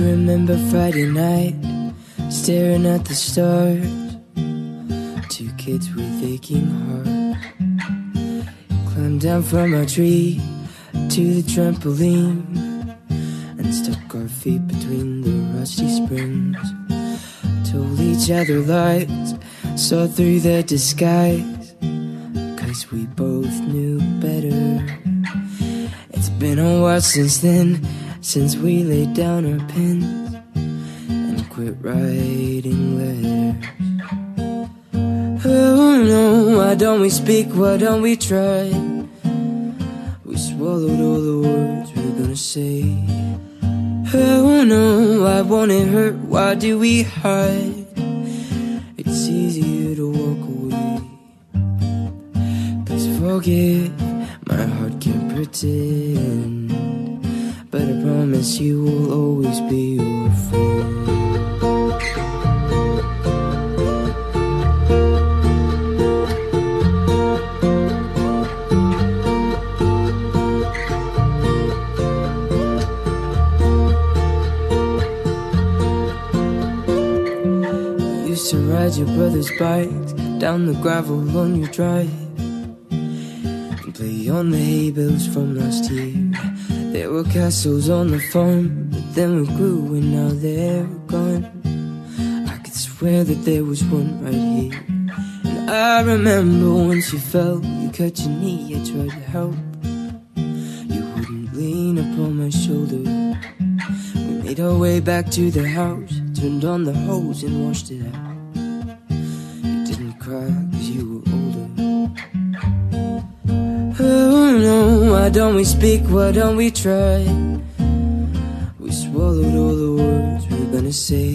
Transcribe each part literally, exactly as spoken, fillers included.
you remember Friday night, staring at the stars, two kids with aching hearts. Climbed down from our tree to the trampoline and stuck our feet between the rusty springs. Told each other lies, saw through their disguise, 'cause we both knew better. It's been a while since then, since we laid down our pens and quit writing letters. Oh no, why don't we speak, why don't we try? We swallowed all the words we were gonna say. Oh no, why won't it hurt, why do we hide? It's easier to walk away. Please forgive, my heart can't pretend, but I promise you will always be your friend. You used to ride your brother's bike down the gravel on your drive and play on the hay bales from last year. There were castles on the farm, but then we grew and now they're gone. I could swear that there was one right here. And I remember once you fell, you cut your knee, I tried to help. You wouldn't lean upon my shoulder. We made our way back to the house, turned on the hose and washed it out. You didn't cry 'cause you were older. Oh no, why don't we speak, why don't we try? We swallowed all the words we were gonna say.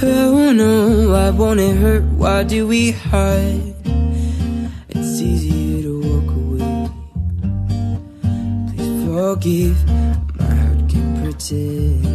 Oh no, why won't it hurt, why do we hide? It's easier to walk away. Please forgive, my heart can pretend,